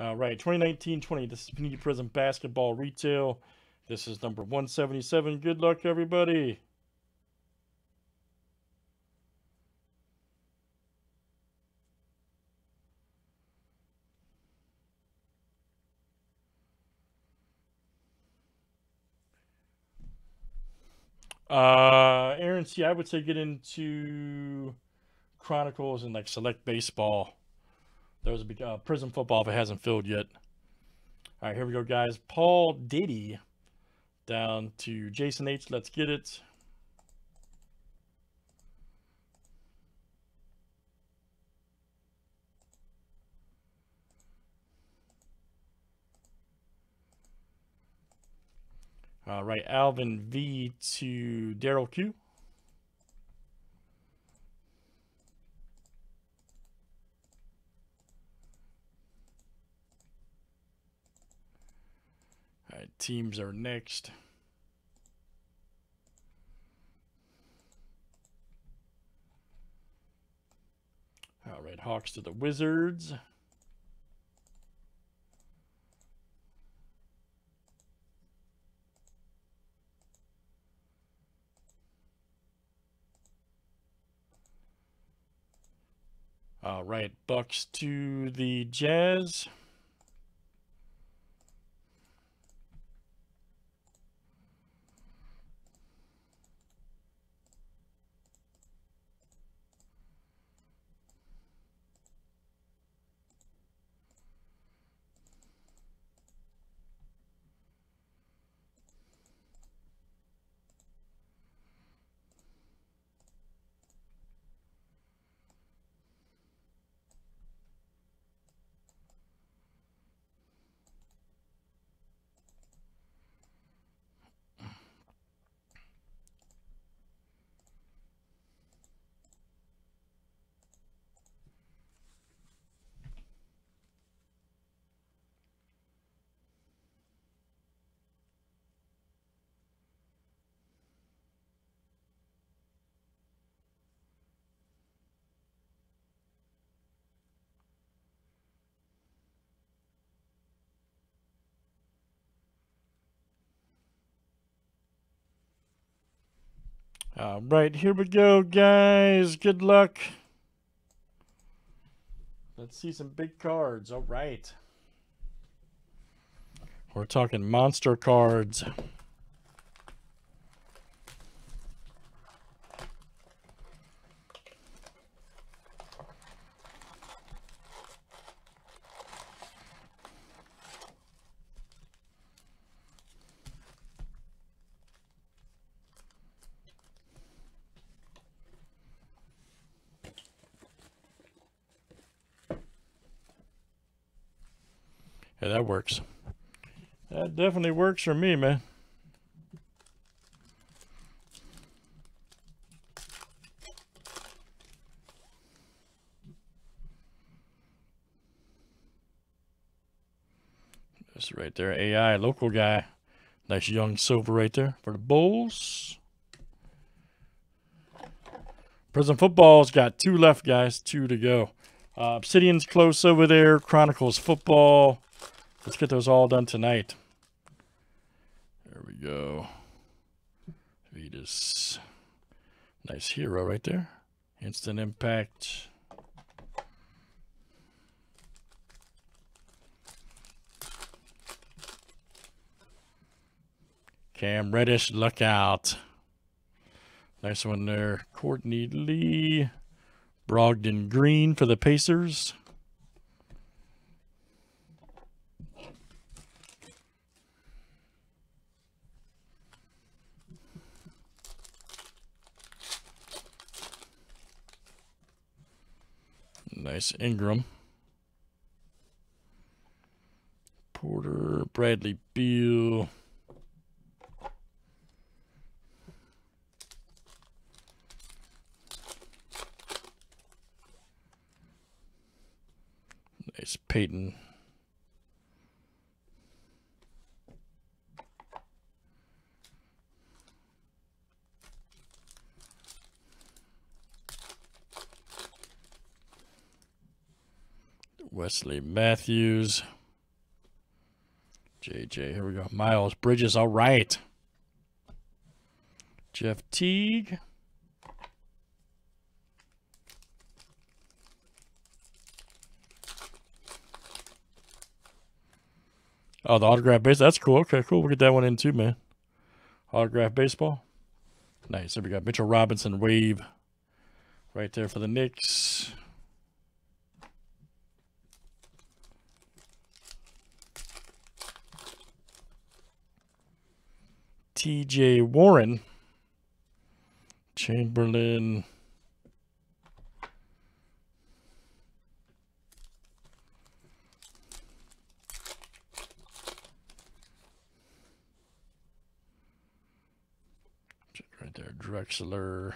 Right, 2019-20. This is Panini Prizm Basketball Retail. This is number 177. Good luck, everybody. Aaron C, I would say get into Chronicles and like select baseball. Those would be Prizm football if it hasn't filled yet. All right, here we go, guys. Paul Diddy down to Jason H. Let's get it. All right, Alvin V to Darryl Q. All right, teams are next. All right, Hawks to the Wizards. All right, Bucks to the Jazz. All right, here we go, guys. Good luck. Let's see some big cards. All right. We're talking monster cards. Yeah, that works. That definitely works for me, man. That's right there, AI, local guy. Nice young silver right there for the Bulls. Prizm football's got two left, guys. Two to go. Obsidian's close over there. Chronicles football. Let's get those all done tonight. There we go. Vetus. Nice hero right there. Instant impact. Cam Reddish, look out. Nice one there. Courtney Lee. Brogdon green for the Pacers. Nice Ingram. Porter, Bradley Beale. Nice Peyton. Wesley Matthews. JJ, here we go. Miles Bridges, all right. Jeff Teague. Oh, the autograph base. That's cool. Okay, cool. We'll get that one in too, man. Autograph baseball. Nice. There we go. Mitchell Robinson wave right there for the Knicks. TJ Warren. Chamberlain. Right there, Drexler.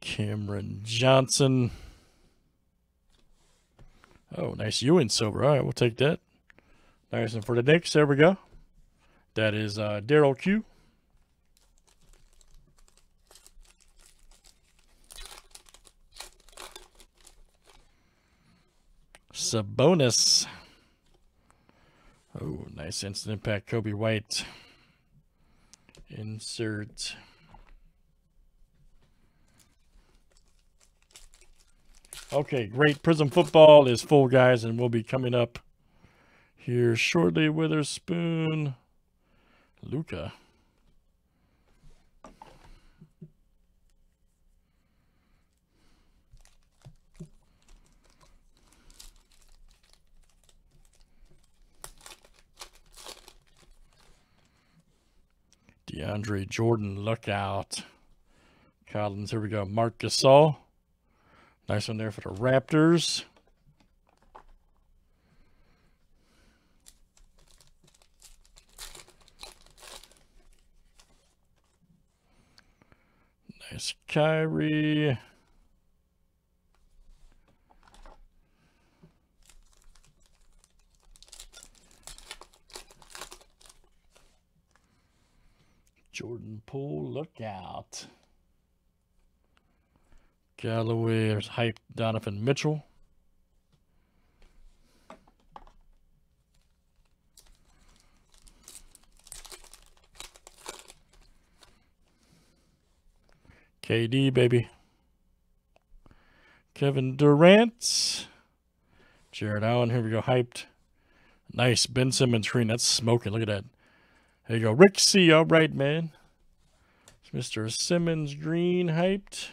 Cameron Johnson. Oh, nice Ewing silver. All right, we'll take that. Nice, and for the Knicks, there we go. That is Darryl Q. Sabonis. Oh, nice instant impact. Kobe White. Insert. Okay, great. Prism football is full, guys, and we'll be coming up here shortly. Witherspoon. Luca. DeAndre Jordan, look out. Collins, here we go. Marc Gasol. Nice one there for the Raptors. Nice Kyrie. Jordan Poole, look out. Galloway, there's hype. Donovan Mitchell. KD, baby. Kevin Durant. Jared Allen, here we go, hyped. Nice, Ben Simmons green. That's smoking, look at that. There you go, Rick C, all right, man. It's Mr. Simmons green, hyped.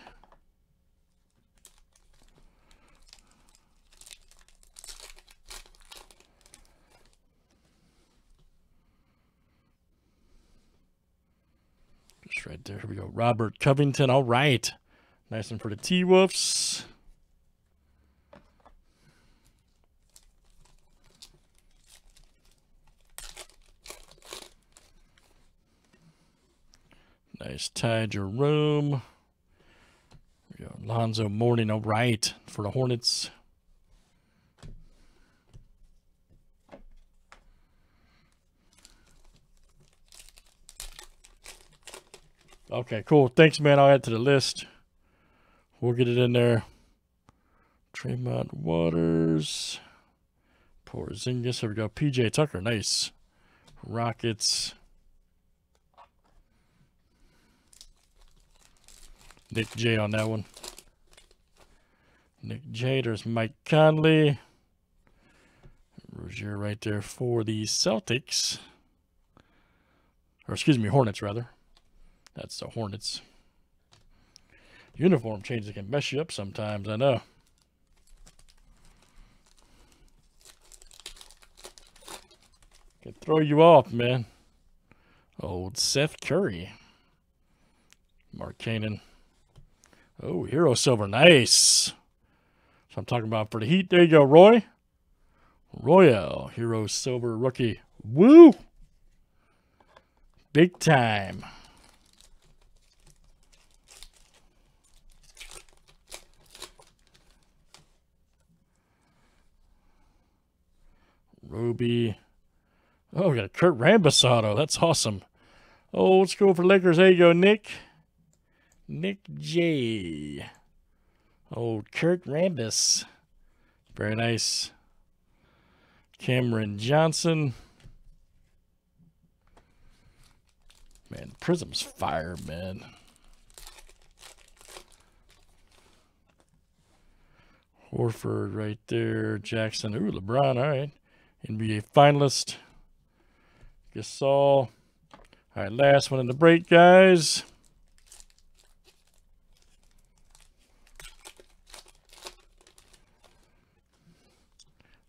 Right there. Here we go. Robert Covington. All right. Nice one for the T-Wolves. Nice Ty Jerome. Here we go. Lonzo Mourning. All right. For the Hornets. Okay, cool. Thanks, man. I'll add to the list. We'll get it in there. Tremont Waters. Porzingis. Here we go. PJ Tucker. Nice. Rockets. Nick J on that one. Nick J. There's Mike Conley. Rozier right there for the Celtics. Or excuse me, Hornets, rather. That's the Hornets. Uniform changes can mess you up sometimes, I know. Can throw you off, man. Old Seth Curry. Mark Cannon. Oh, Hero Silver. Nice. So I'm talking about for the Heat. There you go, Roy. Royal. Hero Silver rookie. Woo! Big time. Ruby. Oh, we got a Kurt Rambis auto. That's awesome. Old school for Lakers. There you go, Nick. Nick J. Old Kurt Rambis. Very nice. Cameron Johnson. Man, Prism's fire, man. Horford right there. Jackson. Ooh, LeBron. All right. NBA finalist. Gasol. All right, last one in the break, guys.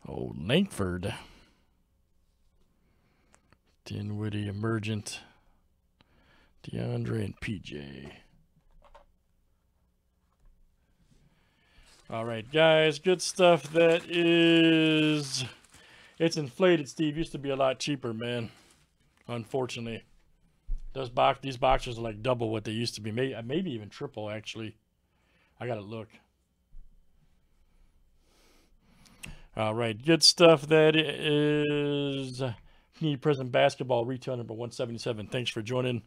Old Langford. Dinwiddie, Emergent. DeAndre and PJ. All right, guys, good stuff. That is... It's inflated, Steve. Used to be a lot cheaper, man. Unfortunately. These boxes are like double what they used to be. Maybe even triple, actually. I gotta look. All right, good stuff. That is Panini Prizm Basketball Retail number 177. Thanks for joining.